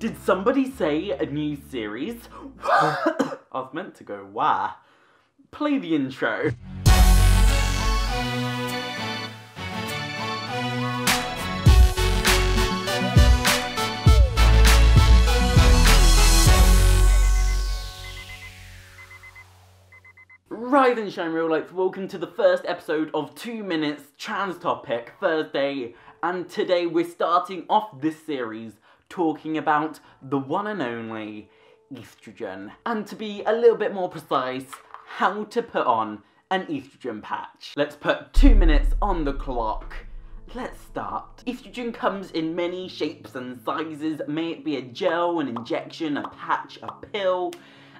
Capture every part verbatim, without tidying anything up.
Did somebody say a new series? I was meant to go, wah. Play the intro. Rise and shine, real lights. Welcome to the first episode of Two Minutes Trans Topic Thursday, and today we're starting off this series talking about the one and only estrogen, and to be a little bit more precise, how to put on an estrogen patch. Let's put two minutes on the clock. Let's start. Estrogen comes in many shapes and sizes. May it be a gel, an injection, a patch, a pill.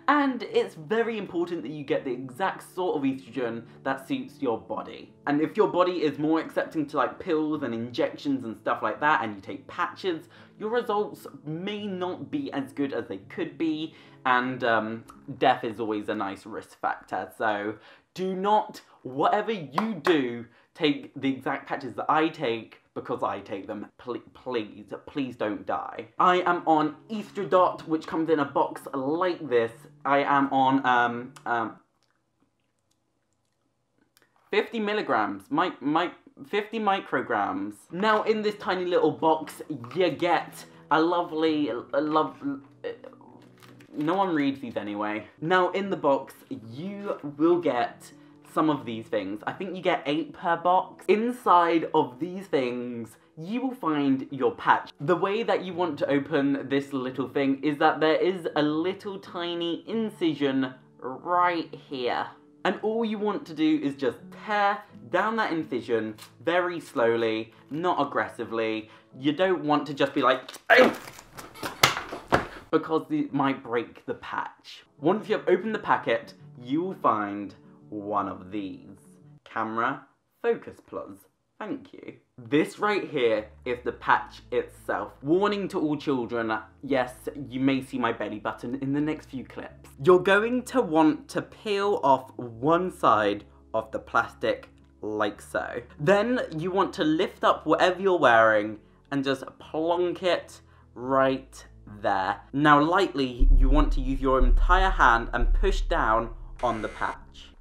And it's very important that you get the exact sort of estrogen that suits your body. And if your body is more accepting to like pills and injections and stuff like that, and you take patches, your results may not be as good as they could be, and um, death is always a nice risk factor. So do not, whatever you do, take the exact patches that I take, because I take them. Please, please, please don't die. I am on Estradot, which comes in a box like this. I am on um, um, fifty milligrams, my, my, fifty micrograms. Now in this tiny little box, you get a lovely, a love. No one reads these anyway. Now in the box, you will get some of these things. I think you get eight per box. Inside of these things, you will find your patch. The way that you want to open this little thing is that there is a little tiny incision right here. And all you want to do is just tear down that incision very slowly, not aggressively. You don't want to just be like, oh! Because it might break the patch. Once you have opened the packet, you will find one of these. Camera focus plugs. Thank you. This right here is the patch itself. Warning to all children, yes, you may see my belly button in the next few clips. You're going to want to peel off one side of the plastic like so. Then you want to lift up whatever you're wearing and just plonk it right there. Now lightly, you want to use your entire hand and push down on the patch.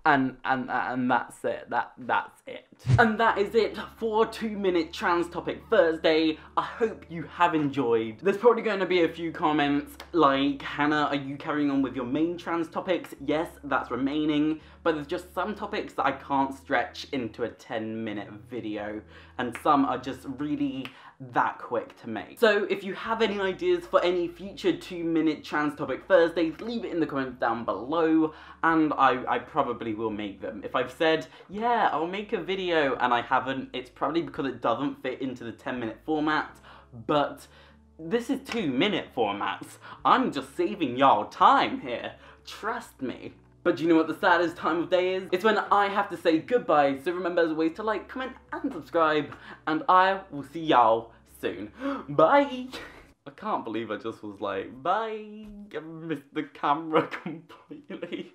And, and, and that's it, that, that's it. And that is it for two minute Trans Topic Thursday. I hope you have enjoyed. There's probably going to be a few comments like, Hannah, are you carrying on with your main trans topics? Yes, that's remaining, but there's just some topics that I can't stretch into a ten minute video, and some are just really that quick to make. So if you have any ideas for any future two minute Trans Topic Thursdays, leave it in the comments down below, and I, I probably will make them. If I've said, yeah, I'll make a video, and I haven't, it's probably because it doesn't fit into the ten minute format, but this is two minute formats. I'm just saving y'all time here. Trust me. But do you know what the saddest time of day is? It's when I have to say goodbye, so remember as always to like, comment, and subscribe, and I will see y'all soon. Bye! I can't believe I just was like, bye! I missed the camera completely.